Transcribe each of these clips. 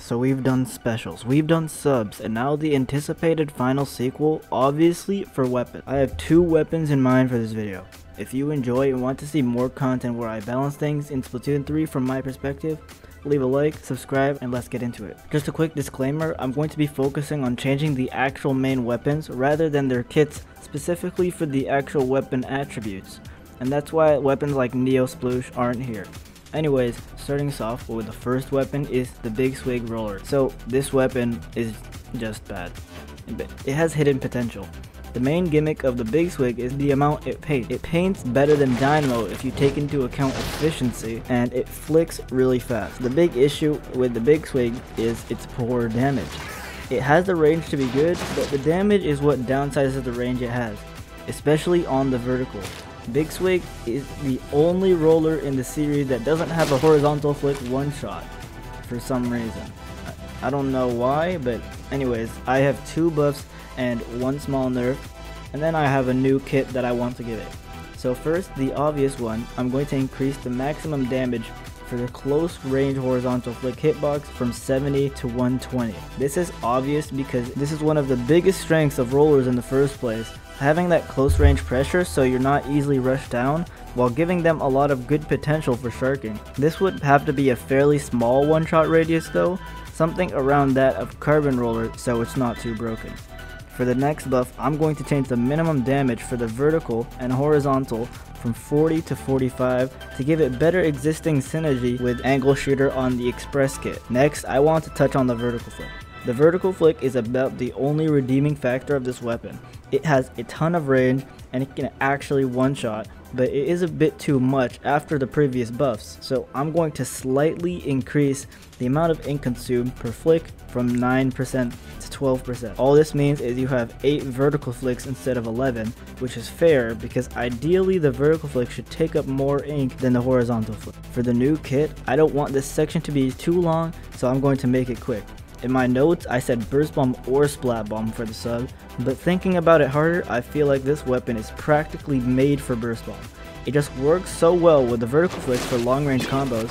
So we've done specials, we've done subs, and now the anticipated final sequel, obviously, for weapons. I have two weapons in mind for this video. If you enjoy and want to see more content where I balance things in Splatoon 3 from my perspective, leave a like, subscribe, and let's get into it. Just a quick disclaimer, I'm going to be focusing on changing the actual main weapons rather than their kits specifically for the actual weapon attributes, and that's why weapons like Neo Sploosh aren't here. Anyways, starting us off with the first weapon is the Big Swig Roller. So this weapon is just bad. It has hidden potential. The main gimmick of the Big Swig is the amount it paints. It paints better than Dynamo if you take into account efficiency, and it flicks really fast. The big issue with the Big Swig is its poor damage. It has the range to be good, but the damage is what downsizes the range it has, especially on the vertical. Big Swig is the only roller in the series that doesn't have a horizontal flick one-shot for some reason. I don't know why, but anyways, I have two buffs and one small nerf, and then I have a new kit that I want to give it. So first, the obvious one, I'm going to increase the maximum damage for the close range horizontal flick hitbox from 70 to 120. This is obvious because this is one of the biggest strengths of rollers in the first place, having that close range pressure so you're not easily rushed down, while giving them a lot of good potential for sharking. This would have to be a fairly small one-shot radius though, something around that of Carbon Roller, so it's not too broken. For the next buff, I'm going to change the minimum damage for the vertical and horizontal from 40 to 45 to give it better existing synergy with angle shooter on the express kit. Next, I want to touch on the vertical flick. The vertical flick is about the only redeeming factor of this weapon. It has a ton of range and it can actually one-shot, but it is a bit too much after the previous buffs, so I'm going to slightly increase the amount of ink consumed per flick from 9% to 12%. All this means is you have 8 vertical flicks instead of 11, which is fair because ideally the vertical flick should take up more ink than the horizontal flick. For the new kit, I don't want this section to be too long, so I'm going to make it quick. In my notes, I said burst bomb or splat bomb for the sub, but thinking about it harder, I feel like this weapon is practically made for burst bomb. It just works so well with the vertical flicks for long range combos.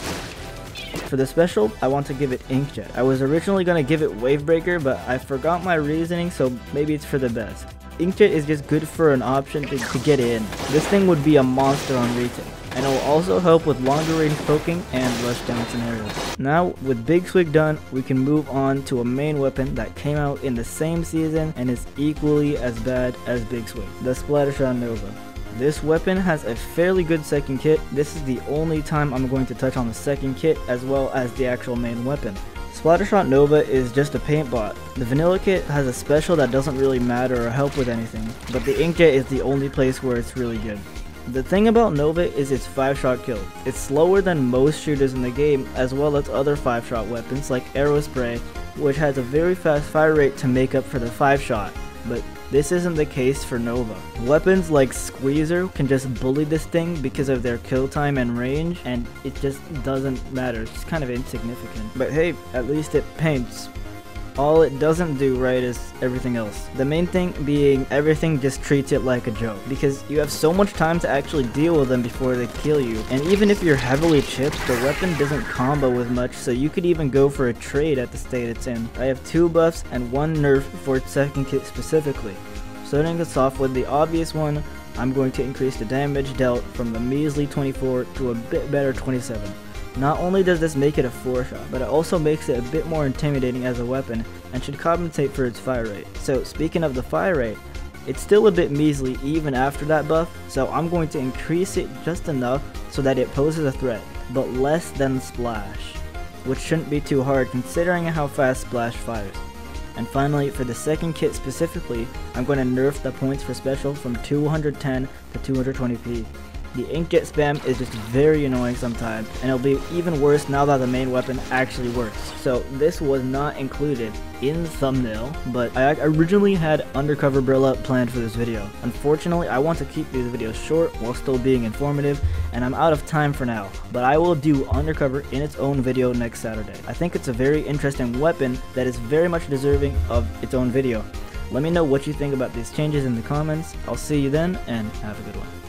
For the special, I want to give it inkjet. I was originally going to give it wavebreaker, but I forgot my reasoning, so maybe it's for the best. Inkjet is just good for an option to get in. This thing would be a monster on retail, and it will also help with longer range poking and rush down scenarios. Now with Big Swig done, we can move on to a main weapon that came out in the same season and is equally as bad as Big Swig, the Splattershot Nova. This weapon has a fairly good second kit. This is the only time I'm going to touch on the second kit as well as the actual main weapon. Splattershot Nova is just a paint bot. The vanilla kit has a special that doesn't really matter or help with anything, but the inkjet is the only place where it's really good. The thing about Nova is its 5-shot kill. It's slower than most shooters in the game, as well as other 5-shot weapons like Aerospray, which has a very fast fire rate to make up for the 5-shot, but this isn't the case for Nova. Weapons like Squeezer can just bully this thing because of their kill time and range, and it just doesn't matter. It's kind of insignificant. But hey, at least it paints. All it doesn't do right is everything else. The main thing being everything just treats it like a joke, because you have so much time to actually deal with them before they kill you, and even if you're heavily chipped, the weapon doesn't combo with much, so you could even go for a trade at the state it's in. I have two buffs and one nerf for its second kit specifically. Starting us off with the obvious one, I'm going to increase the damage dealt from the measly 24 to a bit better 27. Not only does this make it a 4-shot, but it also makes it a bit more intimidating as a weapon and should compensate for its fire rate. So speaking of the fire rate, it's still a bit measly even after that buff, so I'm going to increase it just enough so that it poses a threat, but less than Splash, which shouldn't be too hard considering how fast Splash fires. And finally, for the second kit specifically, I'm going to nerf the points for special from 210 to 220p. The inkjet spam is just very annoying sometimes, and it'll be even worse now that the main weapon actually works. So this was not included in the thumbnail, but I originally had Undercover Brilla planned for this video. Unfortunately, I want to keep these videos short while still being informative, and I'm out of time for now, but I will do Undercover in its own video next Saturday. I think it's a very interesting weapon that is very much deserving of its own video. Let me know what you think about these changes in the comments. I'll see you then, and have a good one.